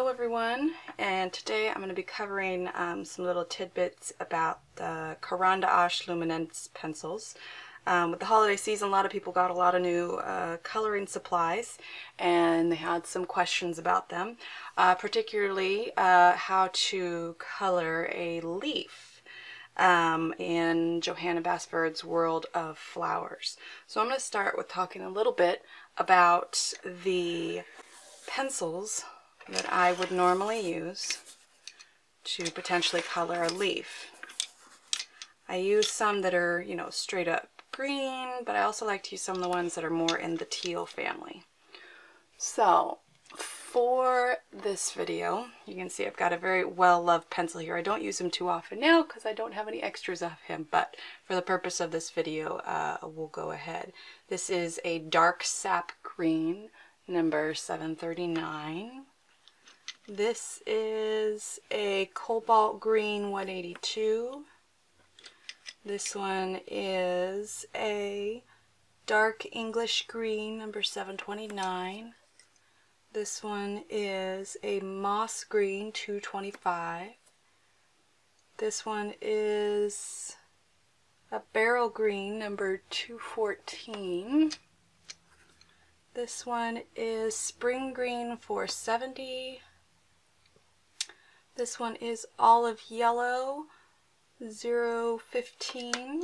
Hello everyone, and today I'm going to be covering some little tidbits about the Caran d'Ache Luminance pencils. With the holiday season, a lot of people got a lot of new coloring supplies, and they had some questions about them, particularly how to color a leaf in Johanna Basford's World of Flowers. So I'm going to start with talking a little bit about the pencils that I would normally use to potentially color a leaf. I use some that are, you know, straight up green, but I also like to use some of the ones that are more in the teal family. So for this video, you can see I've got a very well-loved pencil here. I don't use him too often now because I don't have any extras of him, but for the purpose of this video, we'll go ahead. This is a dark sap green, number 739. This is a cobalt green 182. This one is a dark English green number 729. This one is a moss green 225. This one is a barrel green number 214. This one is spring green 470. This one is olive yellow 015.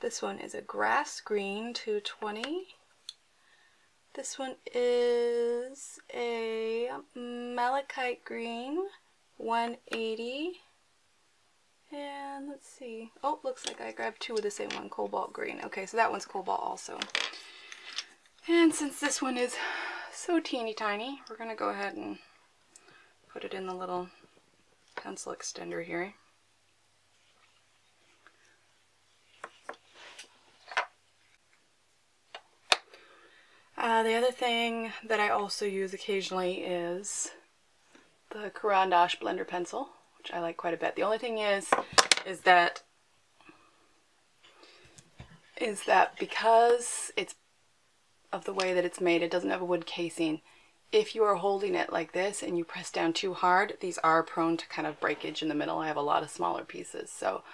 This one is a grass green 220. This one is a malachite green 180. And let's see. Oh, looks like I grabbed two of the same one, cobalt green. Okay, so that one's cobalt also. And since this one is so teeny tiny, we're going to go ahead and put it in the little pencil extender here. The other thing that I also use occasionally is the Caran d'Ache blender pencil, which I like quite a bit. The only thing is that because it's of the way that it's made, it doesn't have a wood casing. If you are holding it like this and you press down too hard, these are prone to kind of breakage in the middle. I have a lot of smaller pieces, so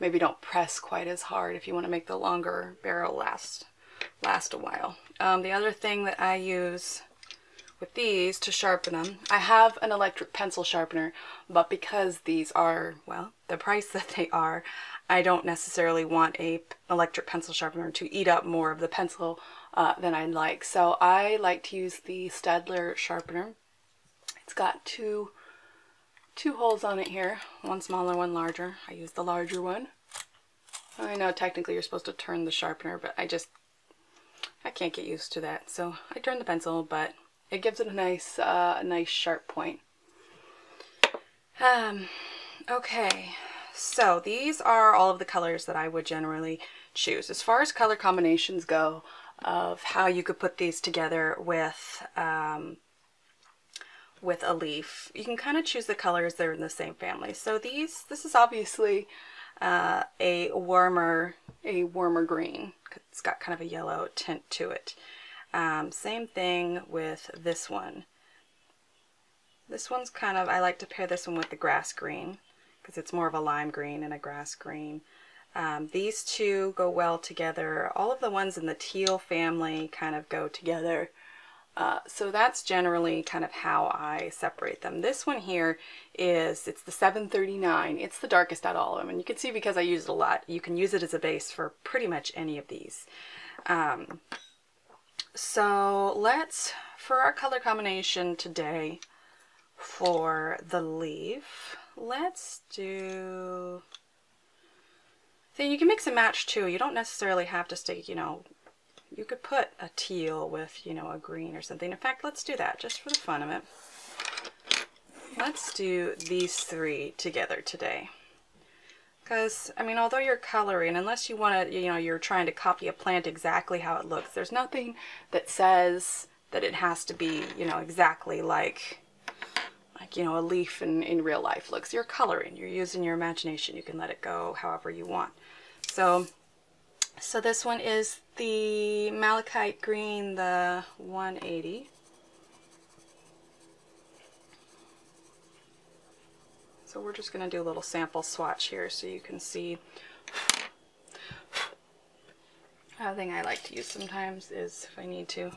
maybe don't press quite as hard if you want to make the longer barrel last a while. The other thing that I use with these to sharpen them, I have an electric pencil sharpener, but because these are, well, the price that they are, I don't necessarily want an electric pencil sharpener to eat up more of the pencil than I'd like. So I like to use the Staedtler sharpener. It's got two holes on it here, one smaller, one larger. I use the larger one. I know technically you're supposed to turn the sharpener, but I can't get used to that. So I turn the pencil, but it gives it a nice sharp point. Okay, so these are all of the colors that I would generally choose. As far as color combinations go, of how you could put these together with a leaf. You can kind of choose the colors that are in the same family. So this is obviously a warmer green. It's got kind of a yellow tint to it. Same thing with this one. This one's kind of, I like to pair this one with the grass green because it's more of a lime green and a grass green. These two go well together. All of the ones in the teal family kind of go together. So that's generally kind of how I separate them. This one here it's the 739. It's the darkest out of all of them. And you can see because I use it a lot, you can use it as a base for pretty much any of these. So for our color combination today for the leaf, let's do... So you can mix and match too. You don't necessarily have to stick, you know, you could put a teal with, you know, a green or something. In fact, let's do that just for the fun of it. Let's do these three together today. Because, I mean, although you're coloring, unless you want to, you know, you're trying to copy a plant exactly how it looks, there's nothing that says that it has to be, you know, exactly like you know, a leaf in real life looks. You're coloring, you're using your imagination. You can let it go however you want. So this one is the malachite green, the 180. So we're just going to do a little sample swatch here so you can see. Another thing I like to use sometimes is, if I need to,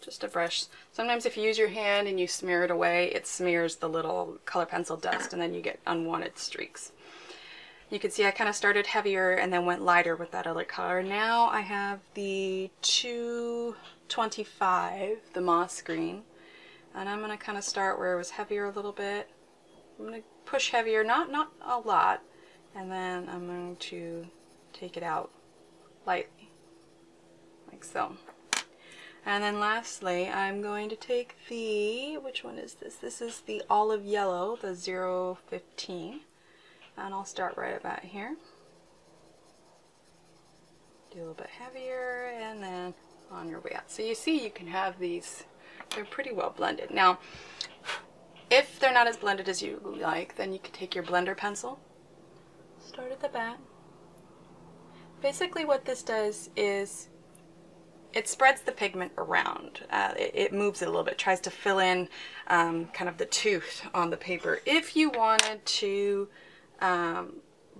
just a brush. Sometimes if you use your hand and you smear it away, it smears the little color pencil dust and then you get unwanted streaks. You can see I kind of started heavier and then went lighter with that other color. Now I have the 225, the Moss Green, and I'm going to kind of start where it was heavier a little bit. I'm going to push heavier, not a lot, and then I'm going to take it out lightly, like so. And then lastly, I'm going to take the, which one is this? This is the Olive Yellow, the 015. And I'll start right about here. Do a little bit heavier and then on your way out. So you see you can have these, they're pretty well blended. Now, if they're not as blended as you like, then you can take your blender pencil, start at the back. Basically what this does is it spreads the pigment around. It moves it a little bit, tries to fill in kind of the tooth on the paper. If you wanted to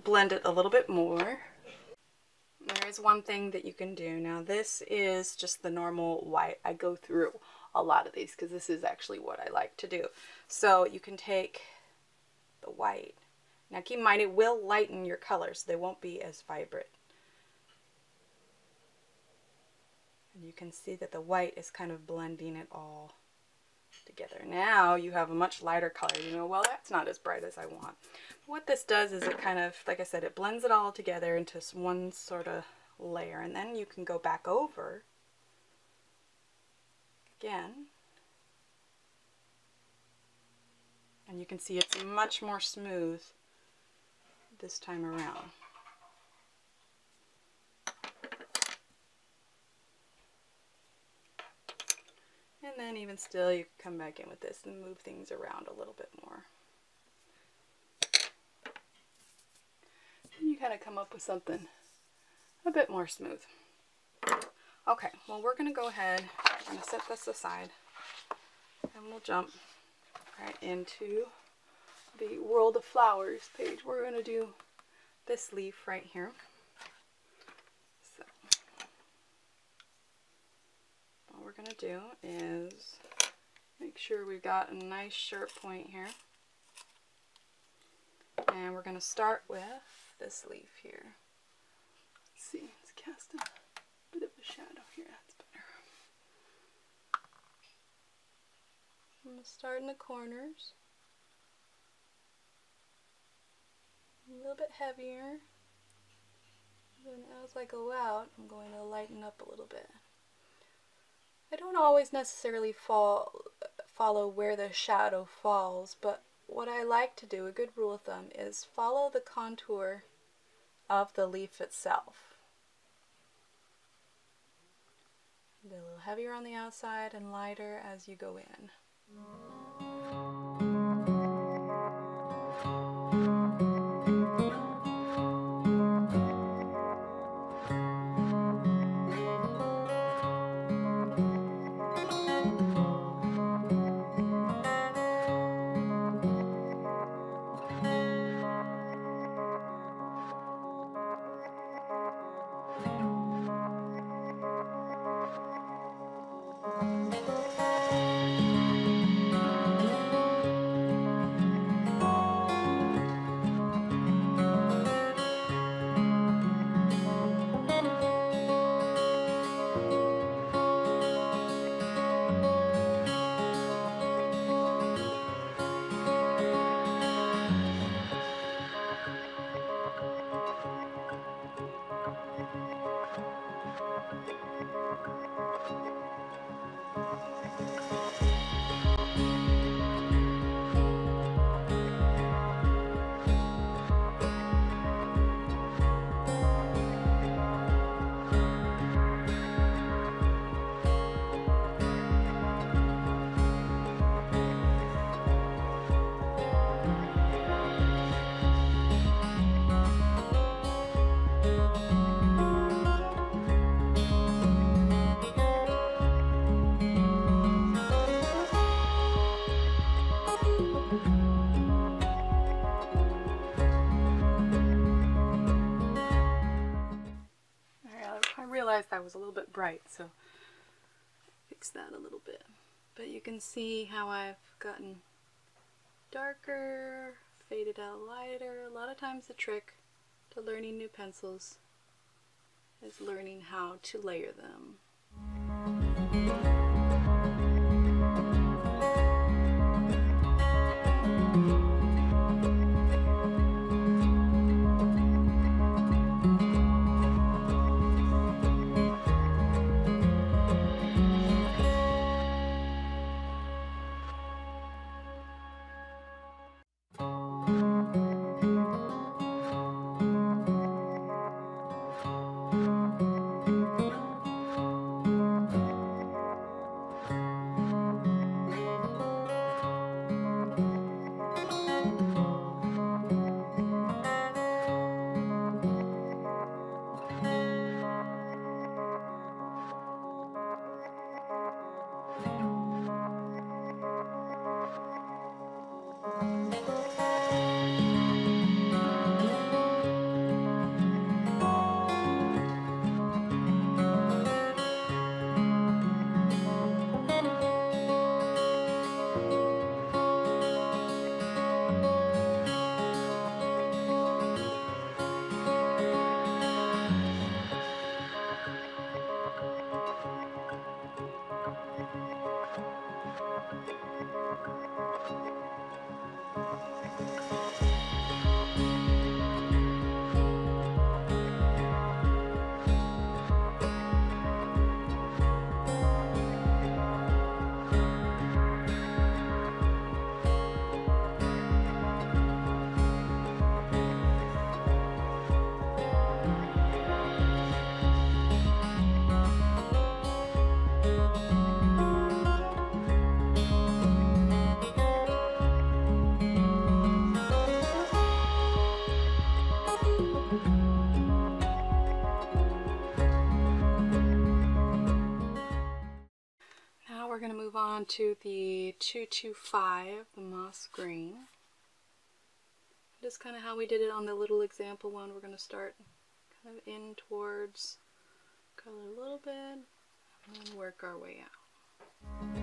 blend it a little bit more, there is one thing that you can do. Now this is just the normal white. I go through a lot of these because this is actually what I like to do. So you can take the white. Now keep in mind it will lighten your colors. They won't be as vibrant. And you can see that the white is kind of blending it all together. Now you have a much lighter color. You know, well, that's not as bright as I want. What this does is it kind of, like I said, it blends it all together into one sort of layer. And then you can go back over again. And you can see it's much more smooth this time around. And then even still, you come back in with this and move things around a little bit more. And you kind of come up with something a bit more smooth. Okay, well, we're going to go ahead and set this aside. And we'll jump right into the World of Flowers page. We're going to do this leaf right here. We're going to do is make sure we've got a nice sharp point here, and we're going to start with this leaf here. Let's see, let's cast a bit of a shadow here, that's better. I'm going to start in the corners, a little bit heavier, and as I go out I'm going to lighten up a little bit. I don't always necessarily follow where the shadow falls, but what I like to do, a good rule of thumb, is follow the contour of the leaf itself. Be a little heavier on the outside and lighter as you go in. realized that was a little bit bright, so fix that a little bit. But you can see how I've gotten darker, faded out lighter. A lot of times the trick to learning new pencils is learning how to layer them. We're going to move on to the 225, the Moss Green. Just kind of how we did it on the little example one. We're going to start kind of in towards color a little bit and then work our way out.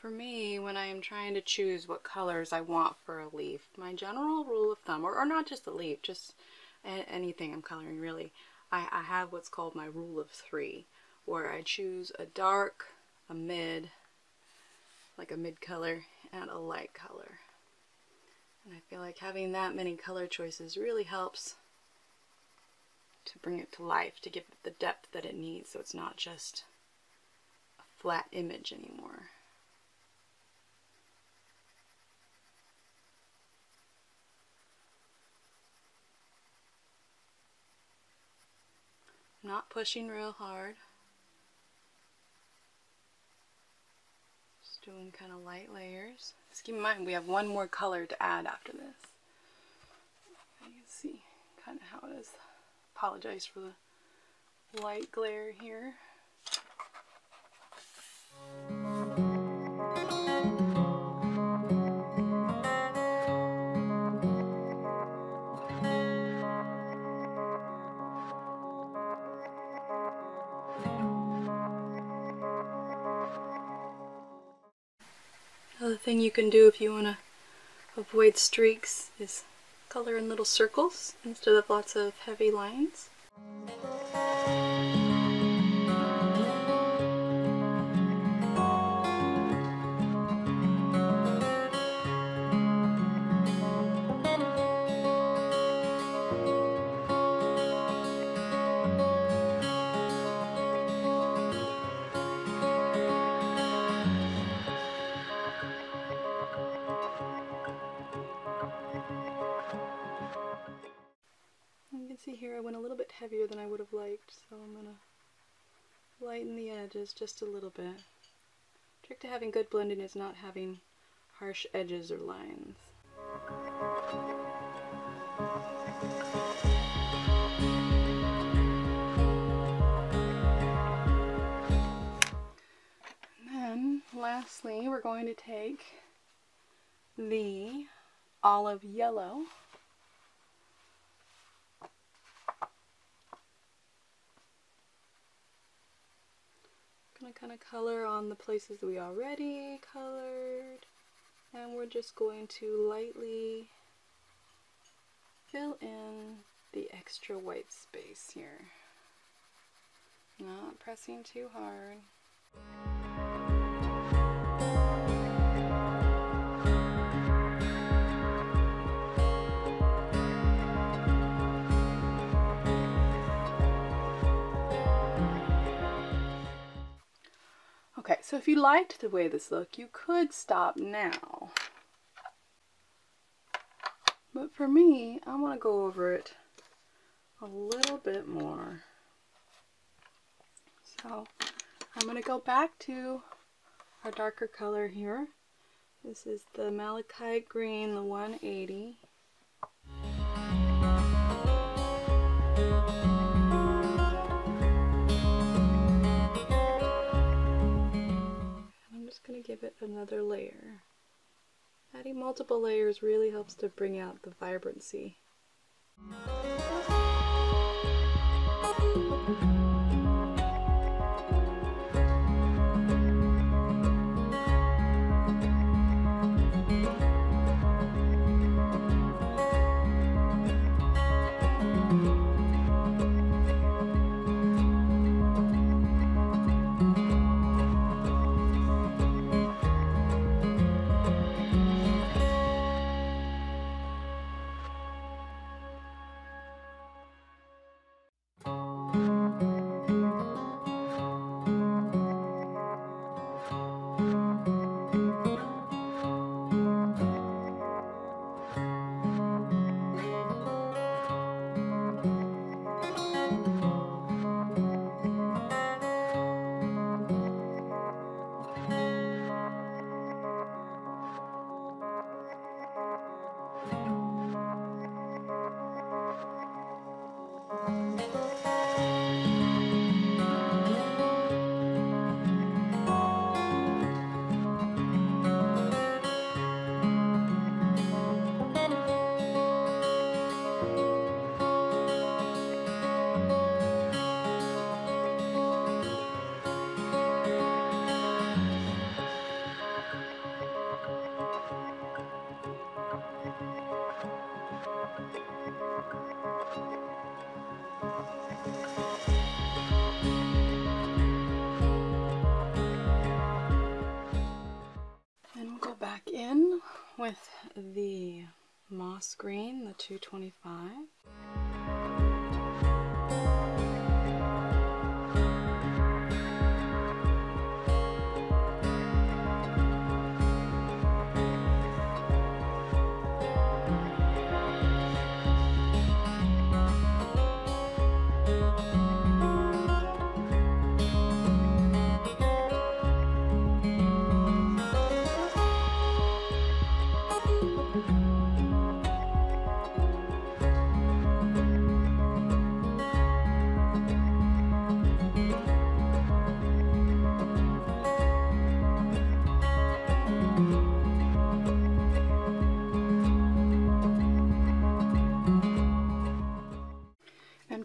For me, when I am trying to choose what colors I want for a leaf, my general rule of thumb, or not just a leaf, just anything I'm coloring really, I have what's called my rule of three, where I choose a dark, a mid, like a mid color, and a light color. And I feel like having that many color choices really helps to bring it to life, to give it the depth that it needs, so it's not just a flat image anymore. Not pushing real hard. Just doing kind of light layers. Just keep in mind we have one more color to add after this. You can see kind of how it is. Apologize for the light glare here. Another thing you can do if you want to avoid streaks is color in little circles instead of lots of heavy lines. heavier than I would have liked, so I'm going to lighten the edges just a little bit. The trick to having good blending is not having harsh edges or lines. And then, lastly, we're going to take the olive yellow kind of color on the places that we already colored, and we're just going to lightly fill in the extra white space here, not pressing too hard. Okay, so if you liked the way this looked, you could stop now. But for me, I want to go over it a little bit more. So I'm going to go back to our darker color here. This is the Malachite Green, the 180. Going to give it another layer. Adding multiple layers really helps to bring out the vibrancy. With the Moss Green, the 225.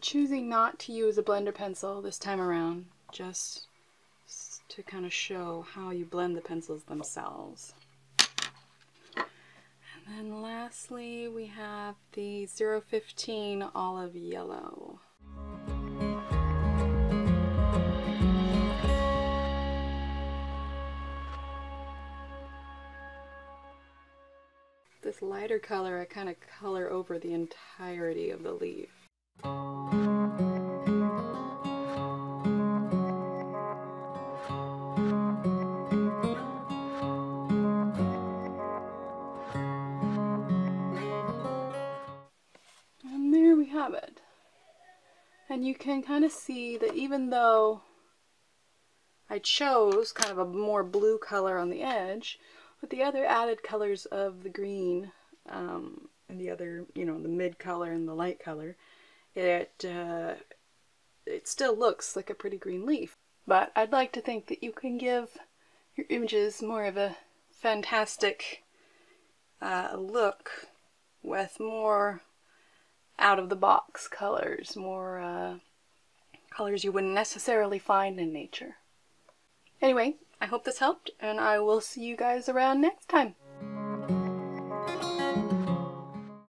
Choosing not to use a blender pencil this time around, just to kind of show how you blend the pencils themselves. And then lastly, we have the 015 Olive Yellow. This lighter color, I kind of color over the entirety of the leaf. And you can kind of see that even though I chose kind of a more blue color on the edge, but the other added colors of the green and the other, you know, the mid color and the light color, it still looks like a pretty green leaf. But I'd like to think that you can give your images more of a fantastic look with more out-of-the-box colors, more colors you wouldn't necessarily find in nature. Anyway, I hope this helped, and I will see you guys around next time.